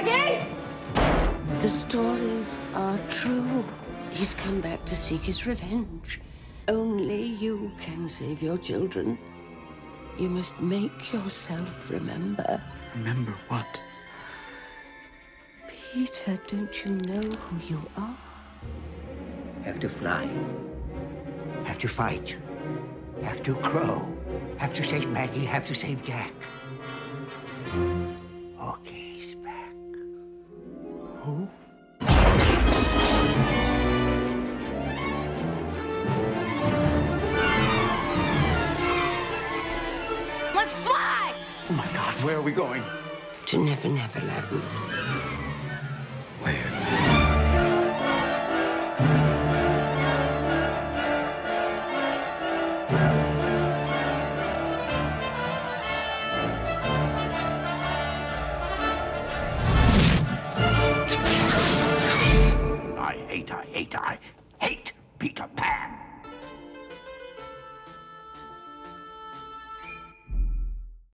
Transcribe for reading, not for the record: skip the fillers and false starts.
Maggie! The stories are true. He's come back to seek his revenge. Only you can save your children. You must make yourself remember. Remember what? Peter, don't you know who you are? Have to fly. Have to fight. Have to crow. Have to save Maggie. Have to save Jack. Okay. Who? Let's fly! Oh my God, where are we going? To Never Never Land. Where? I hate Peter Pan.